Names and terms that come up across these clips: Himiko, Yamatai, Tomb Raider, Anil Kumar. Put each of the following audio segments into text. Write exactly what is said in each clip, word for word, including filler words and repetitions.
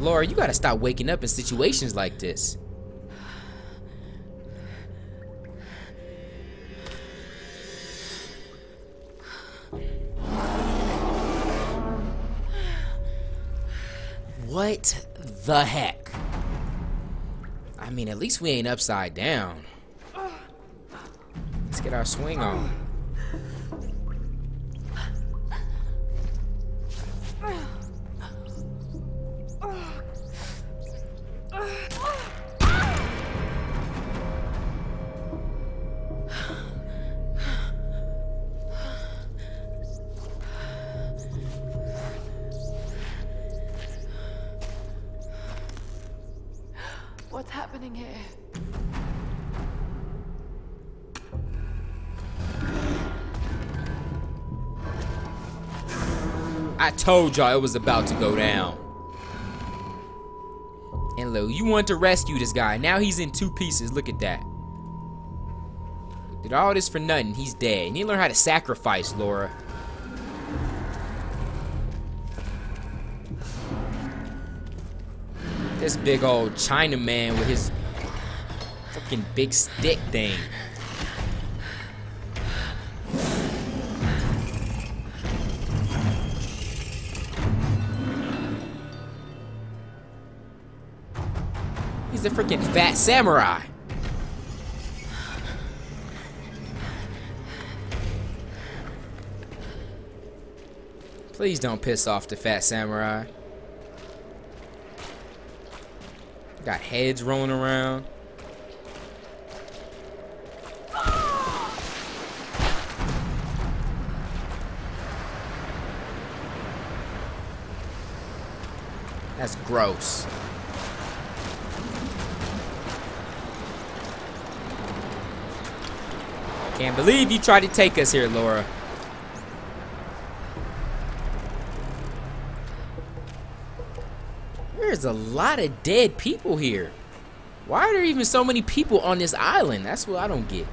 Laura, you gotta stop waking up in situations like this. What the heck? I mean, at least we ain't upside down. Let's get our swing on. What's happening here? I told y'all it was about to go down. And look, you wanted to rescue this guy. Now he's in two pieces. Look at that. Did all this for nothing. He's dead. You need to learn how to sacrifice, Laura. This big old Chinaman with his fucking big stick thing. He's a freaking fat samurai. Please don't piss off the fat samurai. Got heads rolling around. That's gross. Can't believe you tried to take us here, Laura. There's a lot of dead people here. Why are there even so many people on this island? That's what I don't get.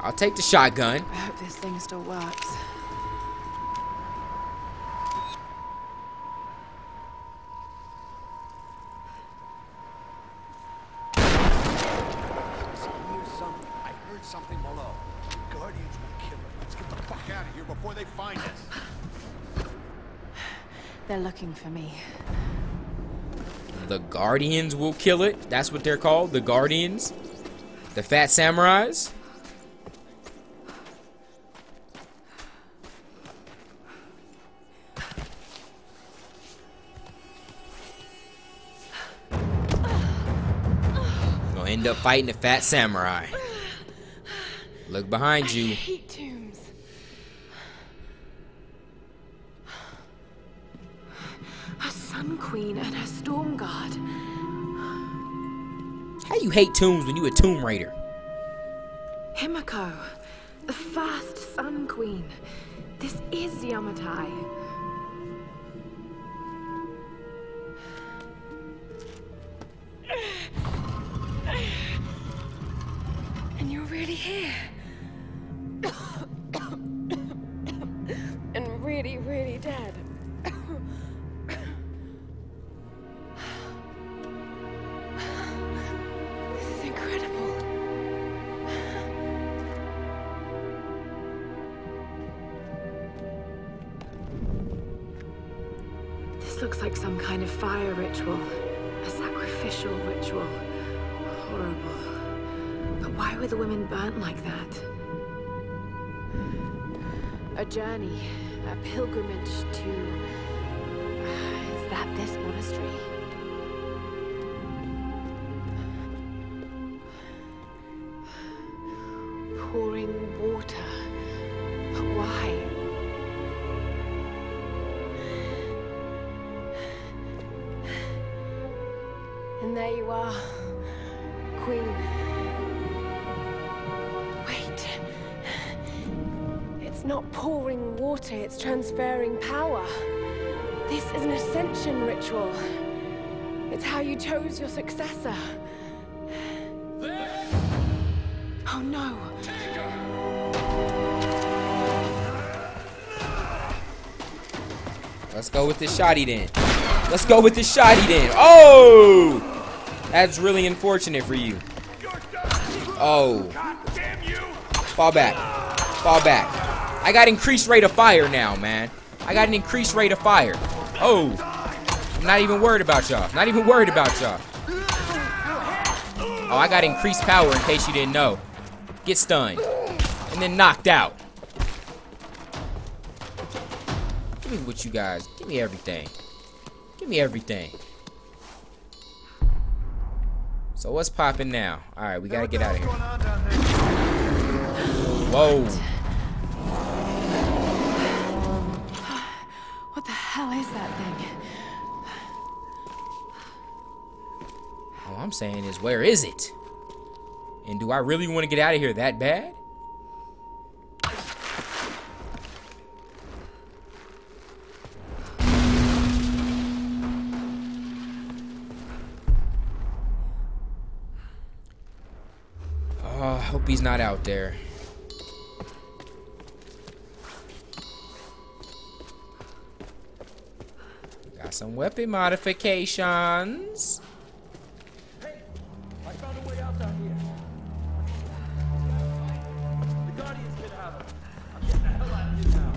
I'll take the shotgun. I hope this thing still works. They're looking for me. The Guardians will kill it. That's what they're called, the Guardians. The fat samurais. Gonna end up fighting the fat samurai. Look behind you. I hate tombs. Sun Queen and her Storm Guard. How you hate tombs when you a Tomb Raider? Himiko, the first Sun Queen. This is Yamatai. And you're really here. And really, really dead. Looks like some kind of fire ritual, a sacrificial ritual. Horrible. But why were the women burnt like that? A journey, a pilgrimage to... Uh, is that this monastery? Pouring water. But why? And there you are, Queen. Wait. It's not pouring water, it's transferring power. This is an ascension ritual. It's how you chose your successor. Oh no. Let's go with this shotty then. Let's go with this shotty then. Oh! That's really unfortunate for you. Oh. Fall back. Fall back. I got increased rate of fire now, man. I got an increased rate of fire. Oh. I'm not even worried about y'all. Not even worried about y'all. Oh, I got increased power in case you didn't know. Get stunned. And then knocked out. Give me what you guys. Give me everything. Give me everything. So what's popping now? All right, we gotta get out of here. Whoa. What the hell is that thing? All I'm saying is, where is it? And do I really want to get out of here that bad? Oh, I hope he's not out there. Got some weapon modifications. Hey, I found a way out down here. The Guardian's gonna have it. I'm getting the hell out of here now.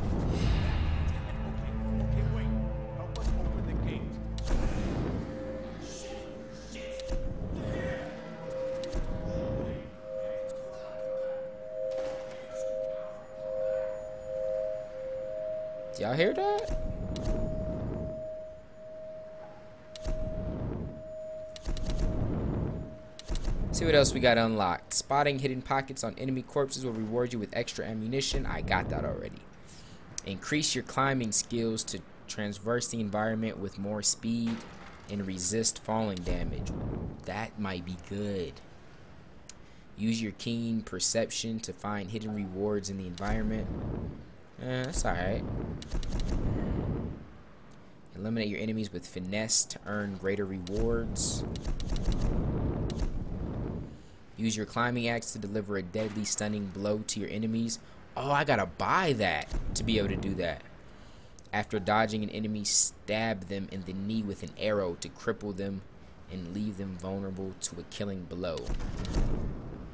Okay, okay, wait. Help us open the gate. Shit, shit. Did y'all hear that? See what else we got unlocked. Spotting hidden pockets on enemy corpses will reward you with extra ammunition. I got that already. Increase your climbing skills to traverse the environment with more speed and resist falling damage. That might be good. Use your keen perception to find hidden rewards in the environment. Eh, that's alright. Eliminate your enemies with finesse to earn greater rewards. Use your climbing axe to deliver a deadly, stunning blow to your enemies. Oh, I gotta buy that to be able to do that. After dodging an enemy, stab them in the knee with an arrow to cripple them and leave them vulnerable to a killing blow.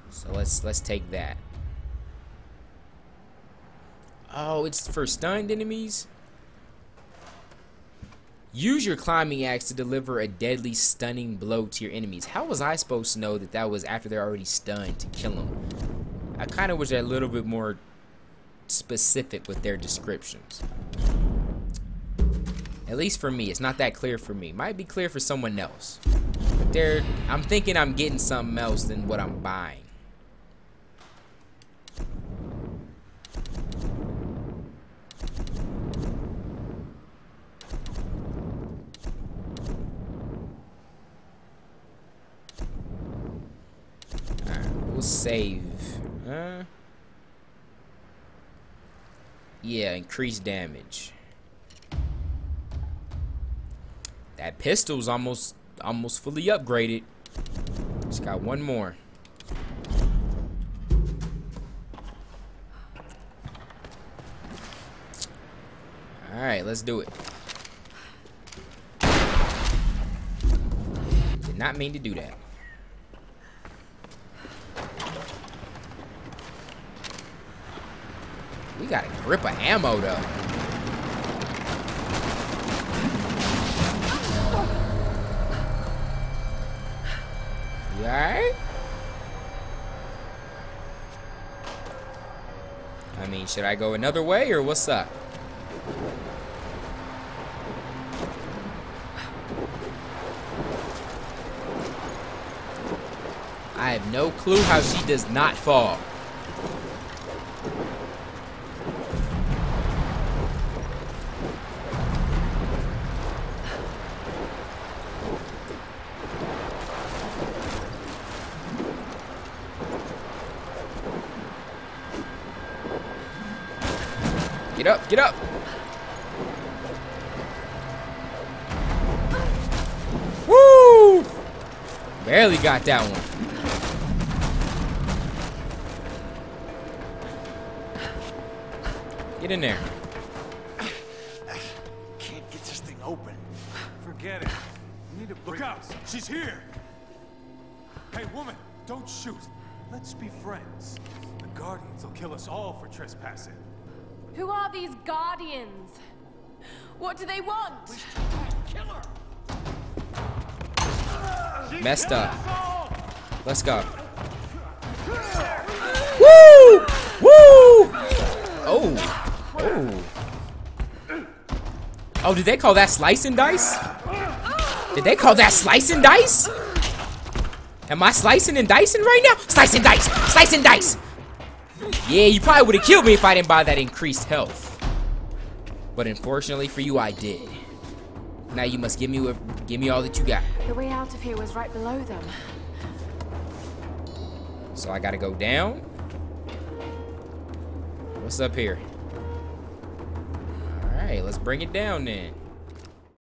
So let's let's take that. Oh, it's for stunned enemies? Use your climbing axe to deliver a deadly, stunning blow to your enemies. How was I supposed to know that that was after they're already stunned to kill them? I kind of wish they're a little bit more specific with their descriptions. At least for me, it's not that clear for me. Might be clear for someone else. But they're, I'm thinking I'm getting something else than what I'm buying. Save. Huh? Yeah, increased damage. That pistol's almost almost fully upgraded. Just got one more. Alright, let's do it. Did not mean to do that. We got a grip of ammo, though. You alright? I mean, should I go another way, or what's up? I have no clue how she does not fall. Get up, get up! Woo! Barely got that one. Get in there. Can't get get it. We need to break. Look out! She's here! Hey, woman! Don't shoot! Let's be friends. The Guardians will kill us all for trespassing. Who are these Guardians? What do they want? We should try to kill her. Messed up. Let's go. Woo! Woo! Oh. Oh. Oh, did they call that slice and dice? Did they call that slice and dice? Am I slicing and dicing right now? Slice and dice! Slice and dice! Yeah, you probably would have killed me if I didn't buy that increased health. But unfortunately for you, I did. Now you must give me a, give me all that you got. The way out of here was right below them. So I gotta go down. What's up here? Alright, let's bring it down then.